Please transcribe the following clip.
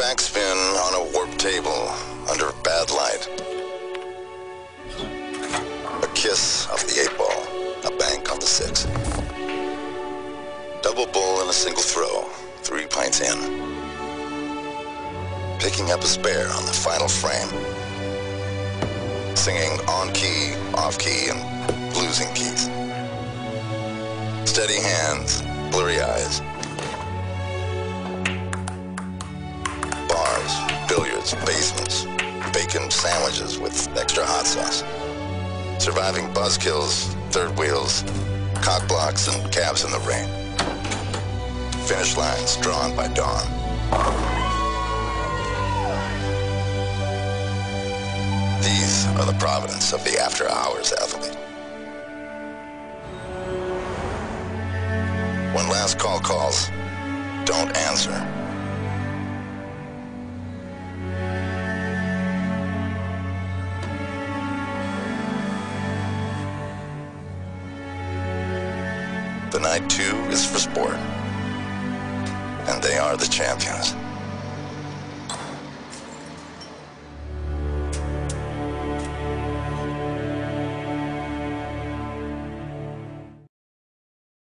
backspin on a warp table under bad light. A kiss off the 8-ball, a bank on the 6. Double bull in a single throw, 3 pints in. Picking up a spare on the final frame. Singing on key, off key, and blues in keys. Steady hands, blurry eyes. Bars, billiards, basements, bacon sandwiches with extra hot sauce. Surviving buzzkills, third wheels, cock blocks, and cabs in the rain. Finish lines drawn by dawn. These are the providence of the after-hours athlete. When last call calls, don't answer. The night, too, is for sport. And they are the champions.